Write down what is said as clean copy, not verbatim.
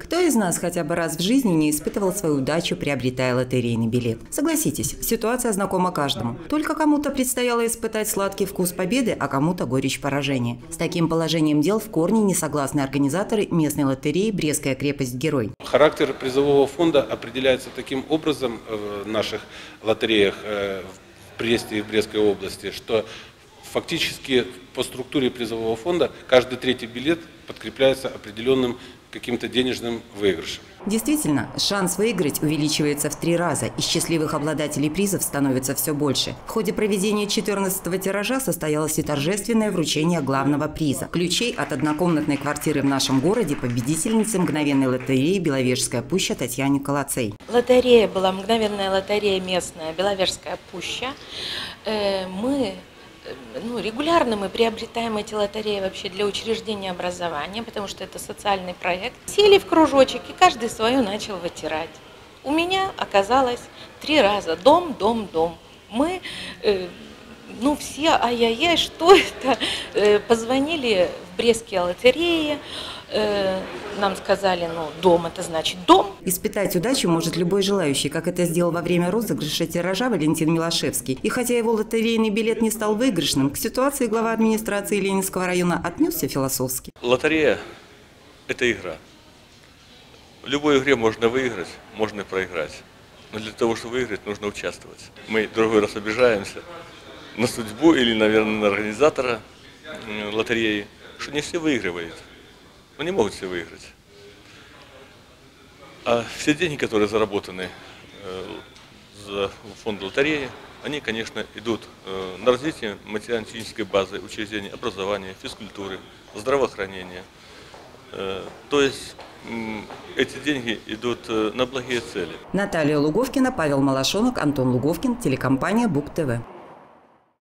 Кто из нас хотя бы раз в жизни не испытывал свою удачу, приобретая лотерейный билет? Согласитесь, ситуация знакома каждому. Только кому-то предстояло испытать сладкий вкус победы, а кому-то горечь поражения. С таким положением дел в корне не согласны организаторы местной лотереи «Брестская крепость. Герой». Характер призового фонда определяется таким образом в наших лотереях в Бресте и в Брестской области, что фактически по структуре призового фонда каждый третий билет подкрепляется определенным каким-то денежным выигрышем. Действительно, шанс выиграть увеличивается в 3 раза, и счастливых обладателей призов становится все больше. В ходе проведения 14-го тиража состоялось и торжественное вручение главного приза – ключей от однокомнатной квартиры в нашем городе победительнице мгновенной лотереи «Беловежская пуща» Татьяне Колоцей. Лотерея была мгновенная лотерея местная «Беловежская пуща». Регулярно мы приобретаем эти лотереи вообще для учреждения образования, потому что это социальный проект. Сели в кружочек, и каждый свою начал вытирать. У меня оказалось 3 раза дом, дом, дом. Мы, все, ай-яй-яй, что это? Позвонили в Брестские лотереи. Нам сказали, дом – это значит дом. Испытать удачу может любой желающий, как это сделал во время розыгрыша тиража Валентин Милошевский. И хотя его лотерейный билет не стал выигрышным, к ситуации глава администрации Ленинского района отнесся философски. Лотерея – это игра. В любой игре можно выиграть, можно проиграть. Но для того, чтобы выиграть, нужно участвовать. Мы другой раз обижаемся на судьбу или, наверное, на организатора лотереи, что не все выигрывают. Но не могут все выиграть. А все деньги, которые заработаны за фонд лотереи, они, конечно, идут на развитие материально-технической базы, учреждений, образования, физкультуры, здравоохранения. То есть эти деньги идут на благие цели. Наталья Луговкина, Павел Малашонок, Антон Луговкин, телекомпания «БугТВ».